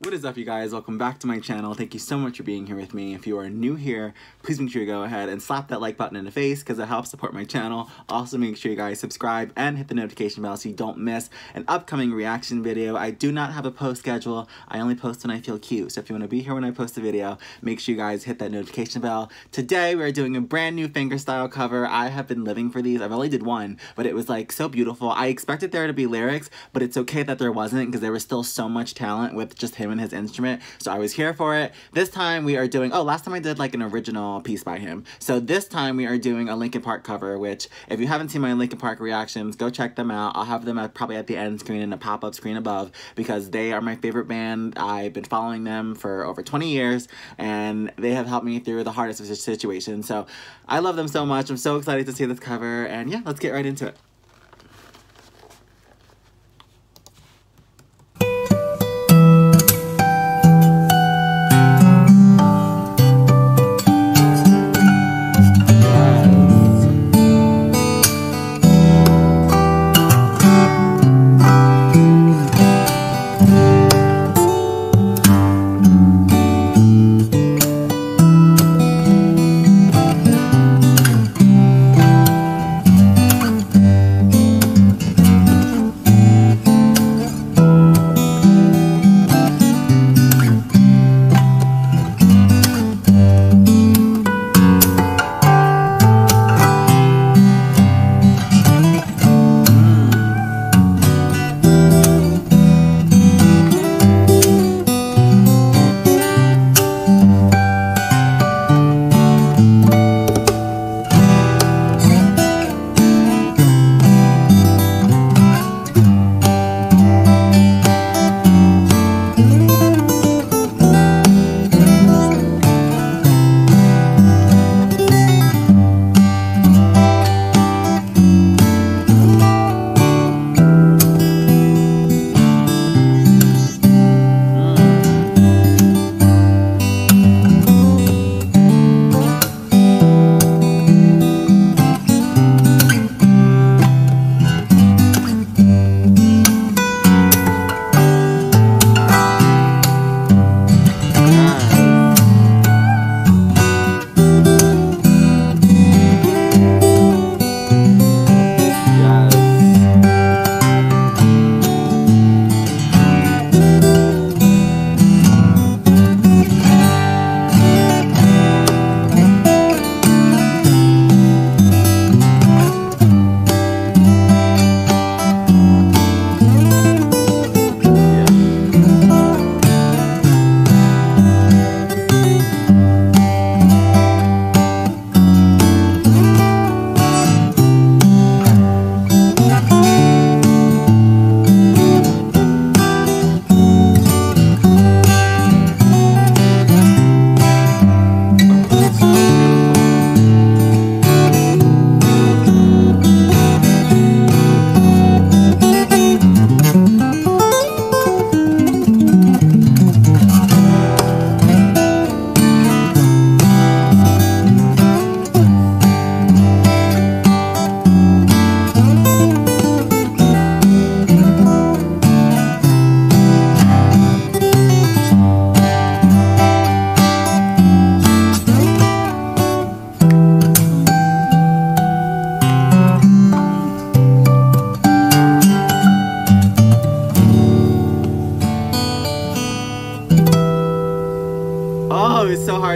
What is up, you guys? Welcome back to my channel. Thank you so much for being here with me. If you are new here, please make sure you go ahead and slap that like button in the face because it helps support my channel. Also, make sure you guys subscribe and hit the notification bell so you don't miss an upcoming reaction video. I do not have a post schedule. I only post when I feel cute. So if you want to be here when I post a video, make sure you guys hit that notification bell. Today, we are doing a brand new fingerstyle cover. I have been living for these. I've only did one, but it was like so beautiful. I expected there to be lyrics, but it's okay that there wasn't because there was still so much talent with just him and his instrument, so I was here for it. This time we are doing, last time I did like an original piece by him, so this time we are doing a Linkin Park cover, which if you haven't seen my Linkin Park reactions, go check them out. I'll have them at, probably at the end screen and the pop-up screen above, because they are my favorite band. I've been following them for over 20 years and they have helped me through the hardest of situations, so I love them so much. I'm so excited to see this cover, and yeah, let's get right into it.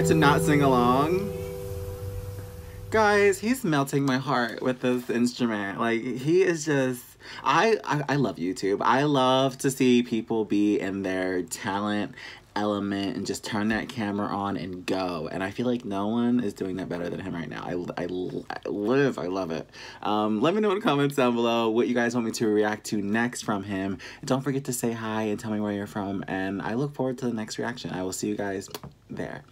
To not sing along, guys, he's melting my heart with this instrument. Like, he is just, I love YouTube. I love to see people be in their talent element and just turn that camera on and go, and I feel like no one is doing that better than him right now. I love it. Let me know in the comments down below what you guys want me to react to next from him, and don't forget to say hi and tell me where you're from, and I look forward to the next reaction. I will see you guys there.